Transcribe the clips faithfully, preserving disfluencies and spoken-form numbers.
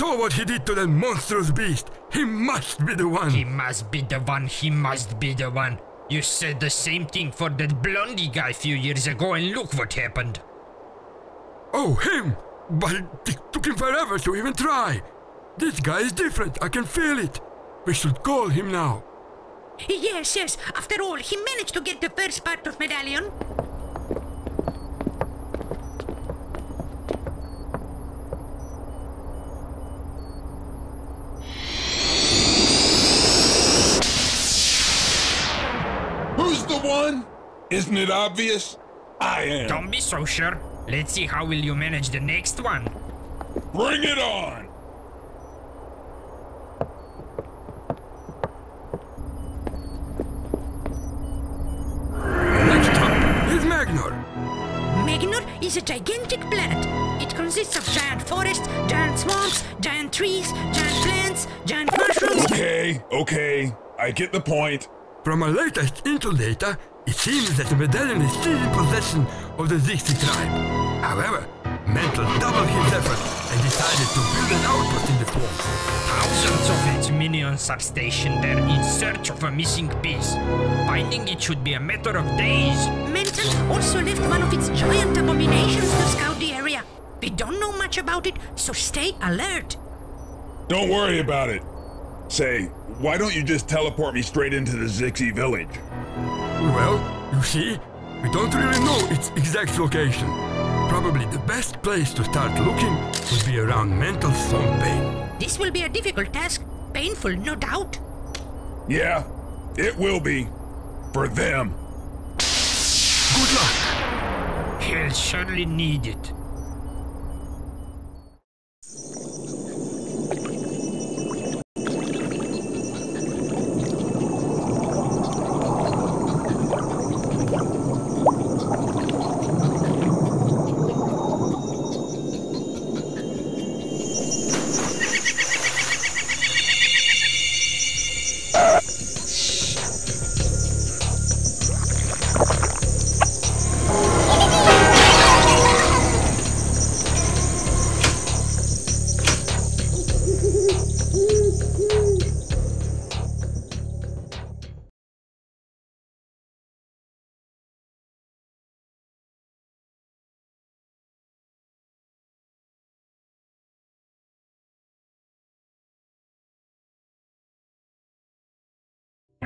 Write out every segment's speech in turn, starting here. saw what he did to that monstrous beast. He must be the one. He must be the one. He must be the one. You said the same thing for that blondie guy a few years ago, and look what happened. Oh, him! But it took him forever to even try. This guy is different. I can feel it. We should call him now. Yes, yes. After all, he managed to get the first part of Medallion. Who's the one? Isn't it obvious? I am. Don't be so sure. Let's see how will you manage the next one. Bring it on! Next up is Magnor. Magnor is a gigantic planet. It consists of giant forests, giant swamps, giant trees, giant plants, giant mushrooms... Okay, okay. I get the point. From our latest intel data, it seems that the Medallion is still in possession of the Zixi tribe. However, Mental doubled his efforts and decided to build an outpost in the swamp. Thousands of its minions are stationed there in search of a missing piece. Finding it should be a matter of days. Mental also left one of its giant abominations to scout the area. We don't know much about it, so stay alert. Don't worry about it. Say, why don't you just teleport me straight into the Zixi village? Well, you see, we don't really know its exact location. Probably the best place to start looking would be around Mental Swamp Bay. This will be a difficult task. Painful, no doubt. Yeah, it will be. For them. Good luck. He'll surely need it.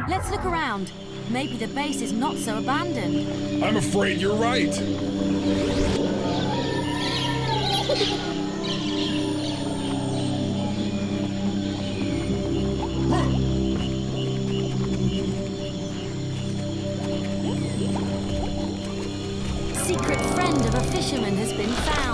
Let's look around. Maybe the base is not so abandoned. I'm afraid you're right. Secret friend of a fisherman has been found.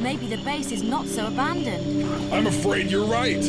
Maybe the base is not so abandoned. I'm afraid you're right.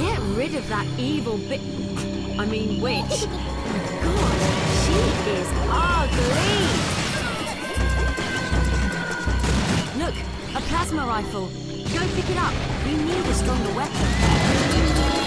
Get rid of that evil bit. I mean, witch. God, she is ugly. Look, a plasma rifle. Go pick it up. You need a stronger weapon.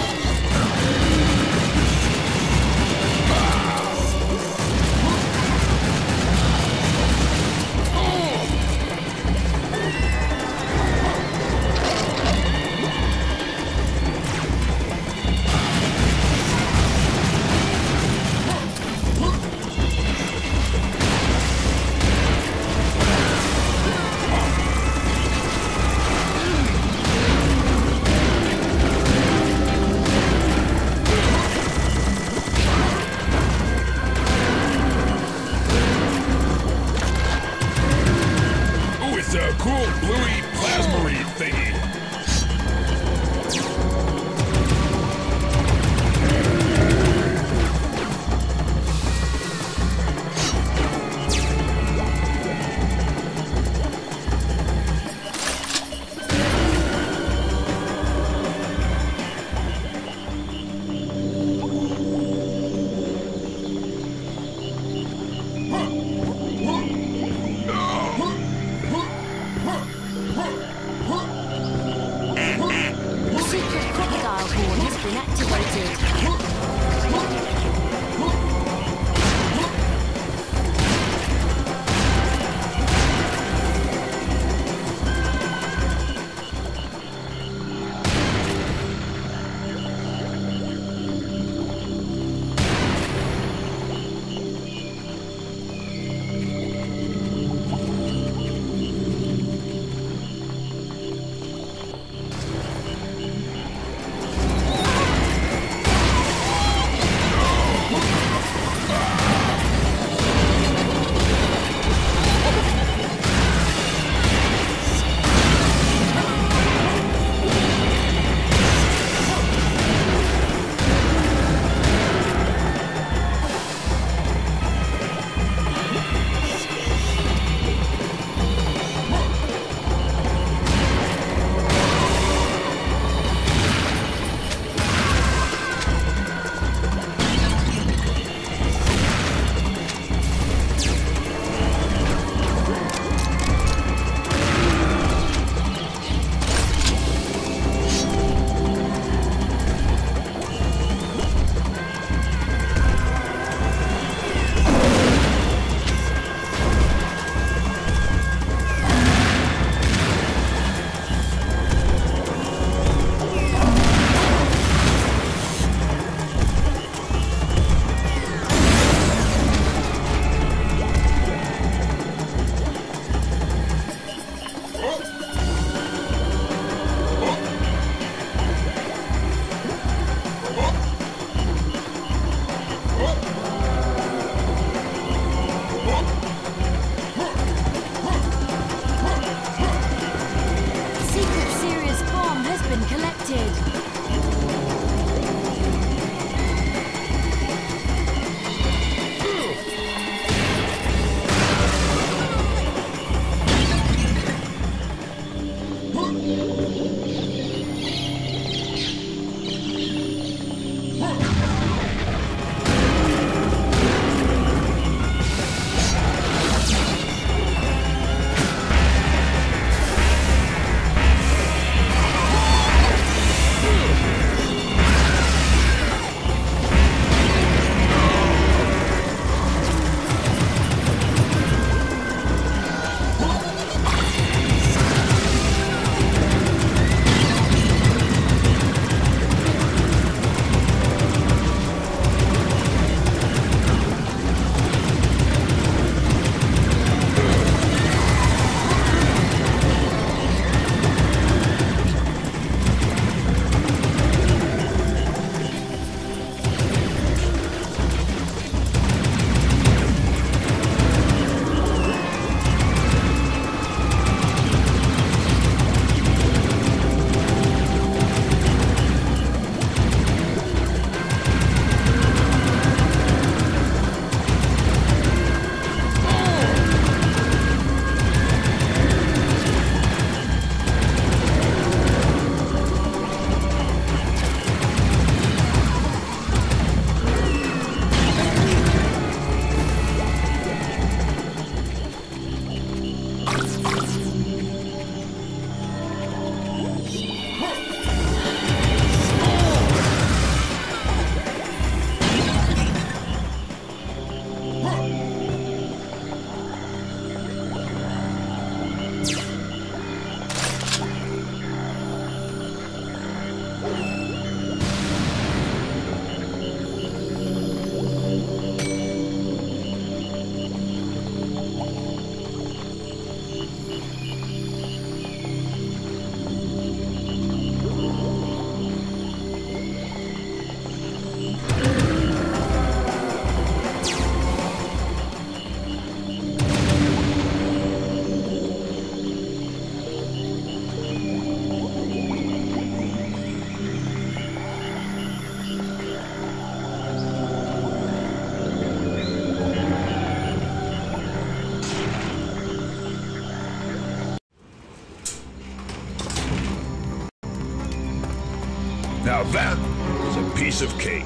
is a piece of cake.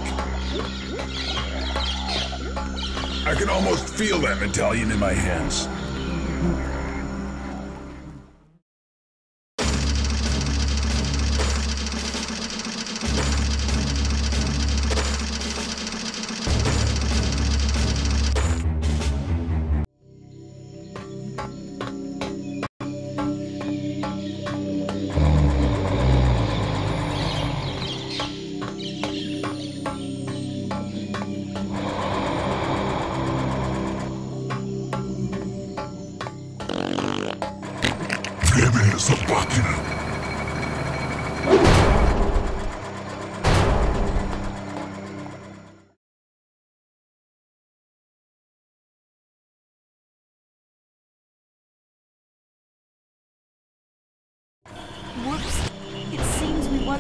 I can almost feel that medallion in my hands.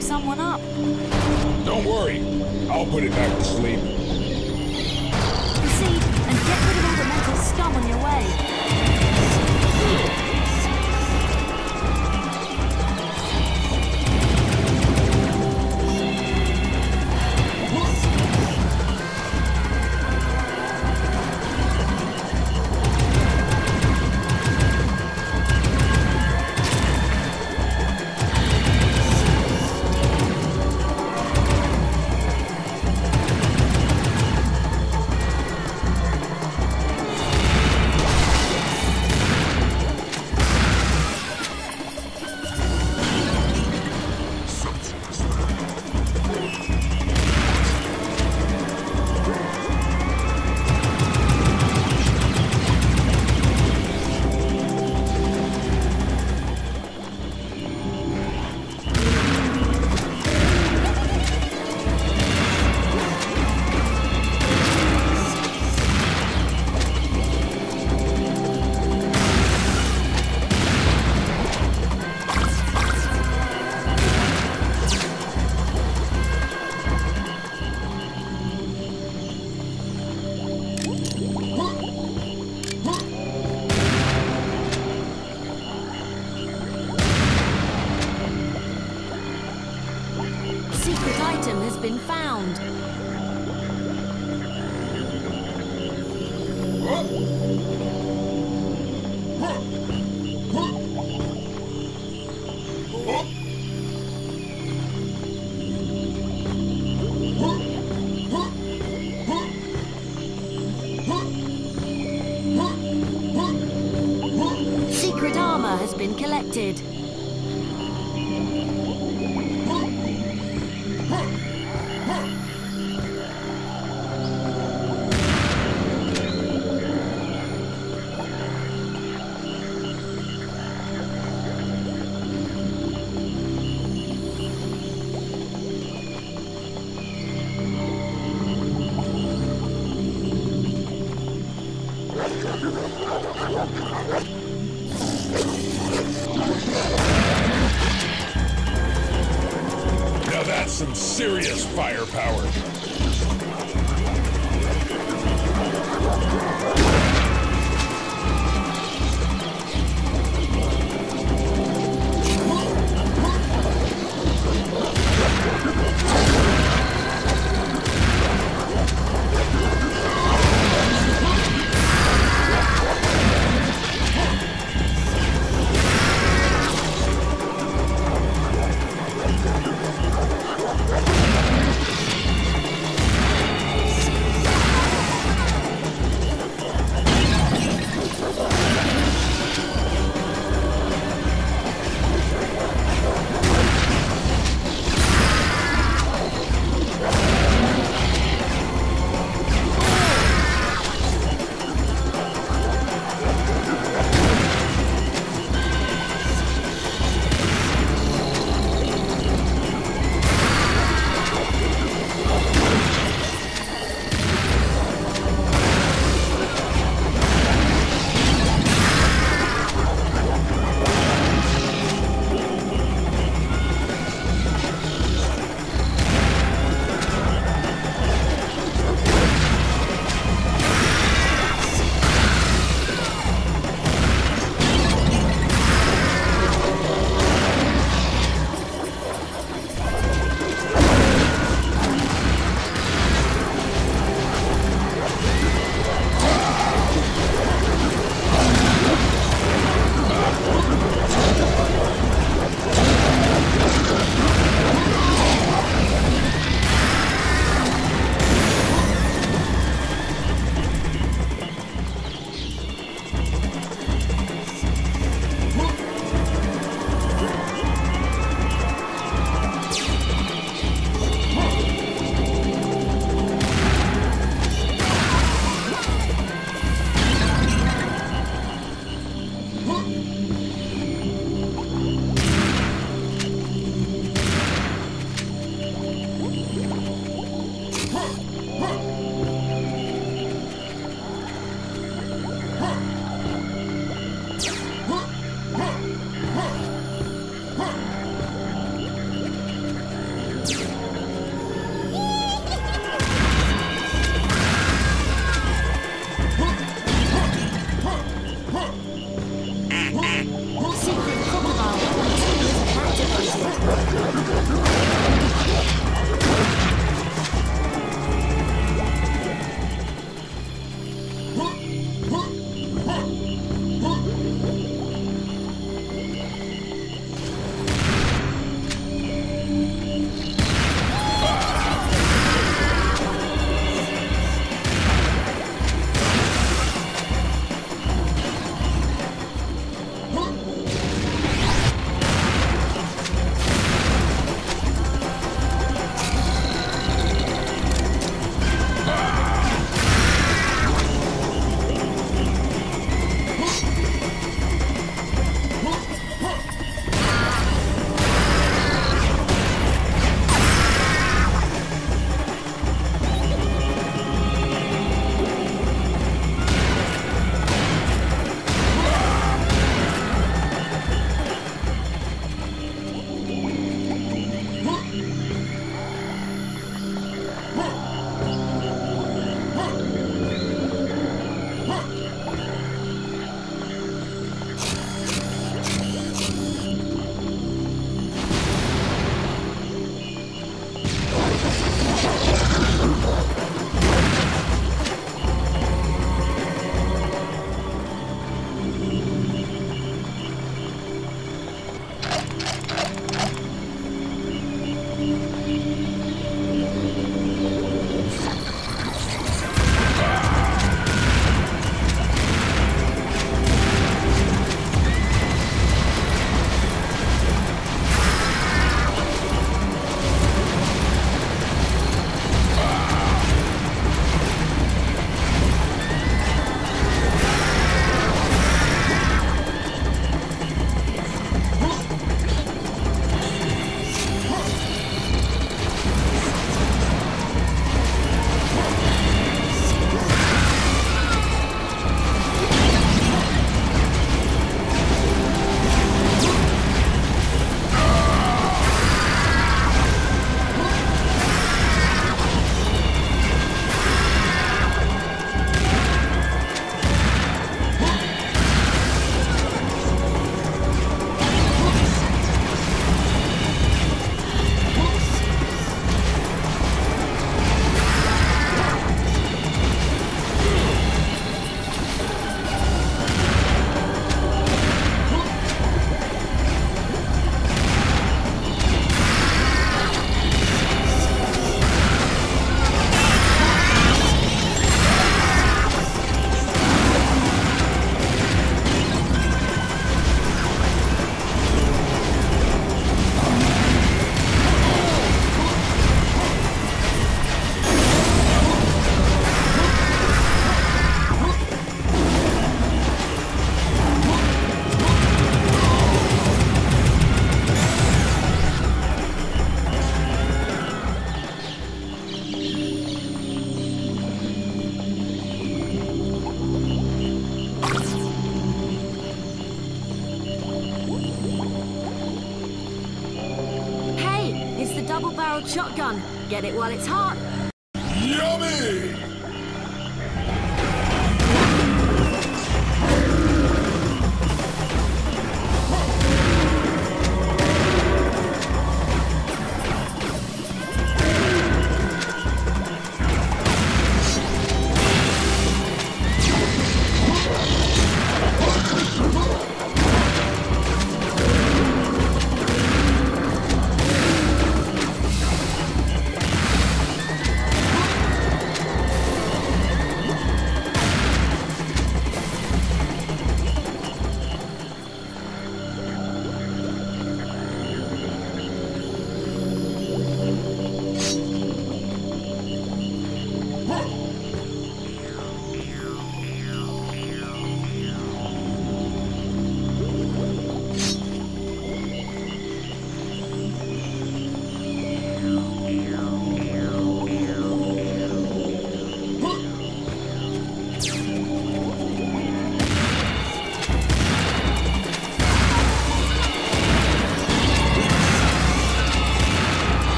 Someone up. Don't worry. I'll put it back to sleep. You see, and get rid of all the mental scum on your way. Serious firepower. Shotgun. Get it while it's hot. Yummy!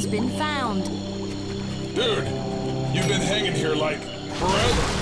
has been found. Dude, you've been hanging here like forever.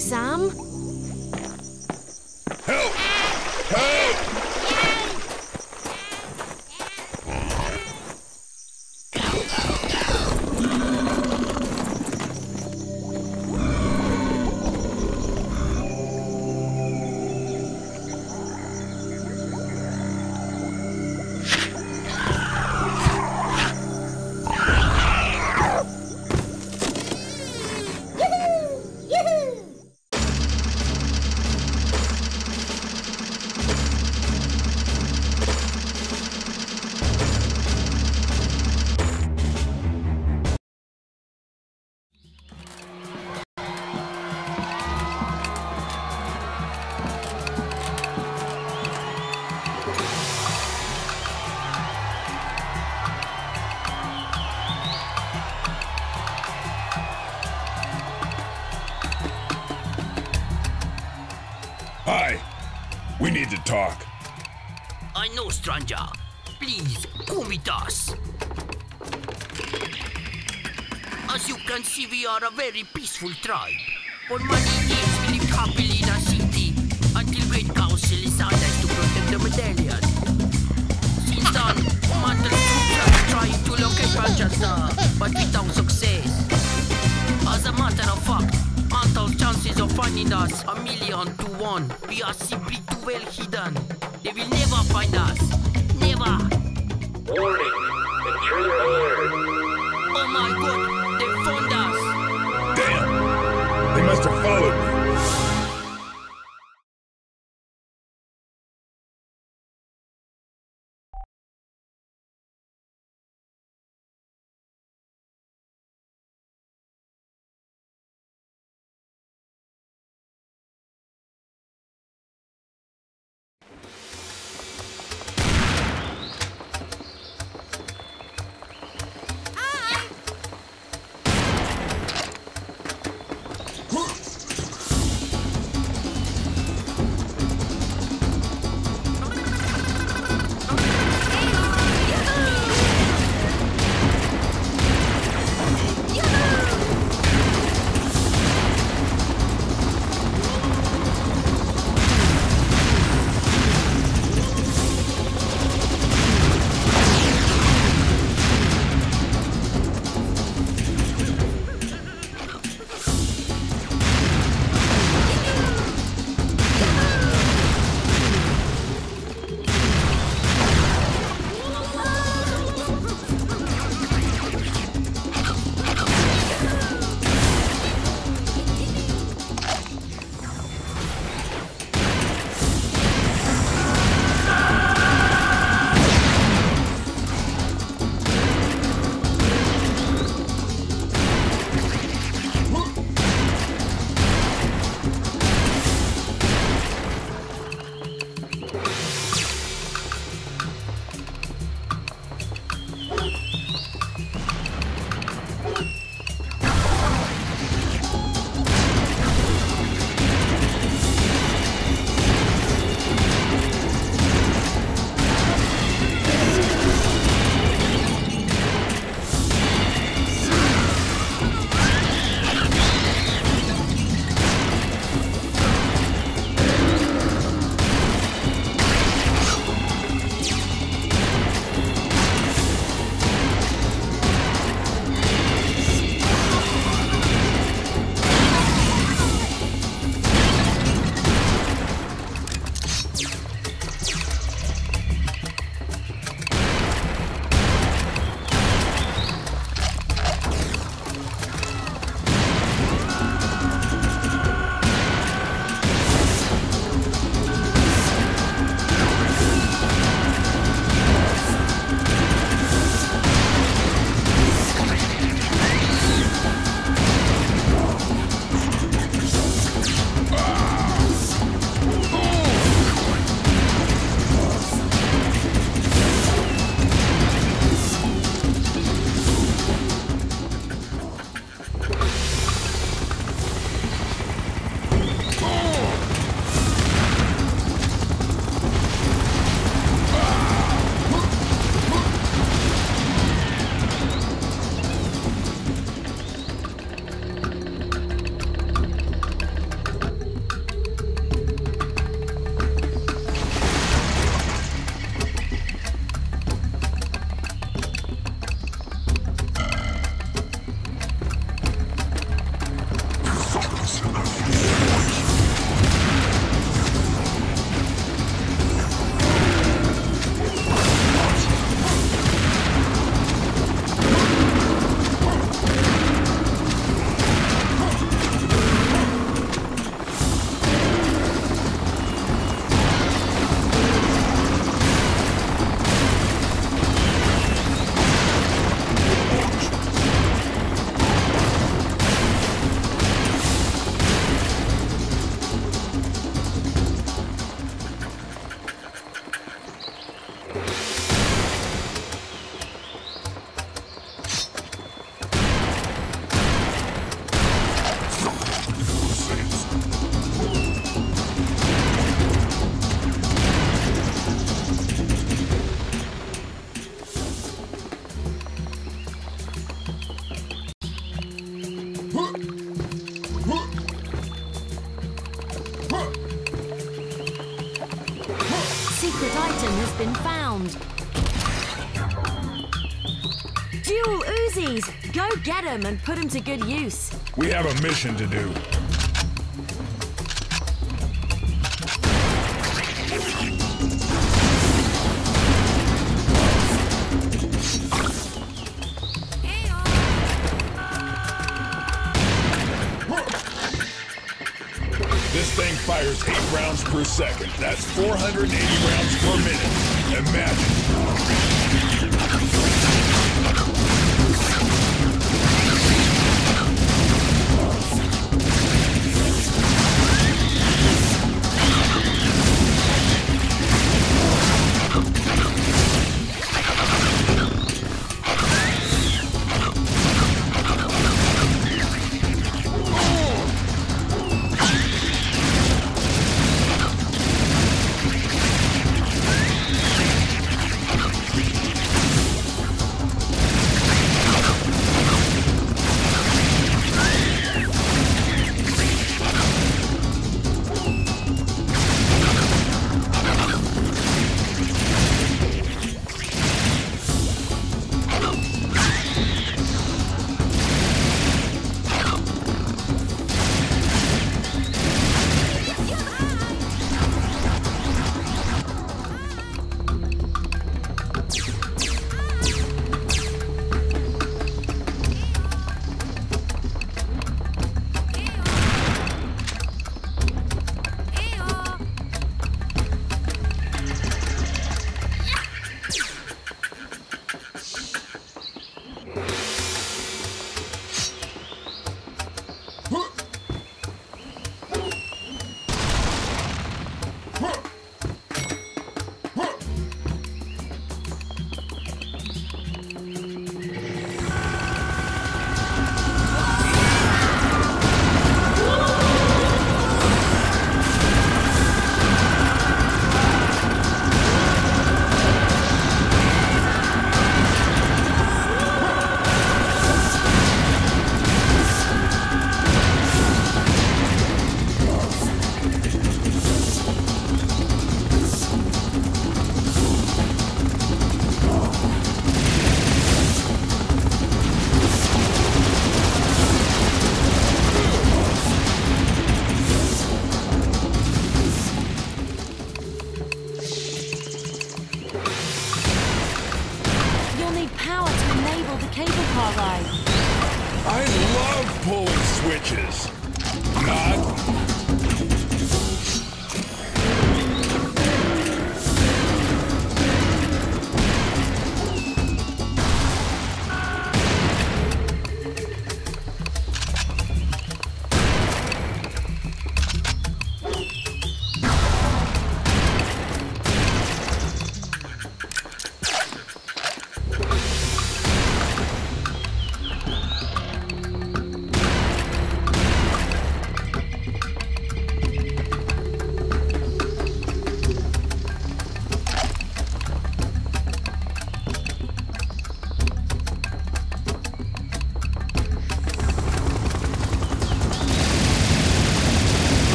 Sam? Help! Help! We need to talk. I know, stranger. Please, come with us. As you can see, we are a very peaceful tribe. For many years, we lived happily in a city until Great Council decided to protect the Medallion. Since then, Mental troops are trying to locate Franchassa, but without success. As a matter of fact, Mental chances of finding us a million to one. We are simply too well hidden. They will never find us. Never. Warning. Intruder alert. Oh my god. They found us. Damn. They must have followed me. secret item has been found. Dual Uzis! Go get them and put them to good use. We have a mission to do. This thing fires eight rounds per second. That's four hundred eighty rounds per minute.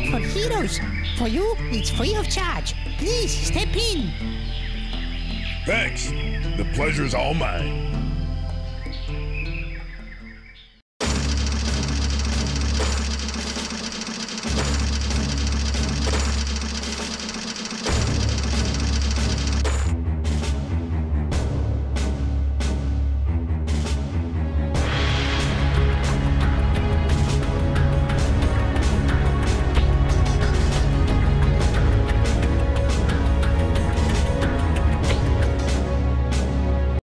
made for heroes. For you, it's free of charge. Please, step in. Thanks. The pleasure's all mine.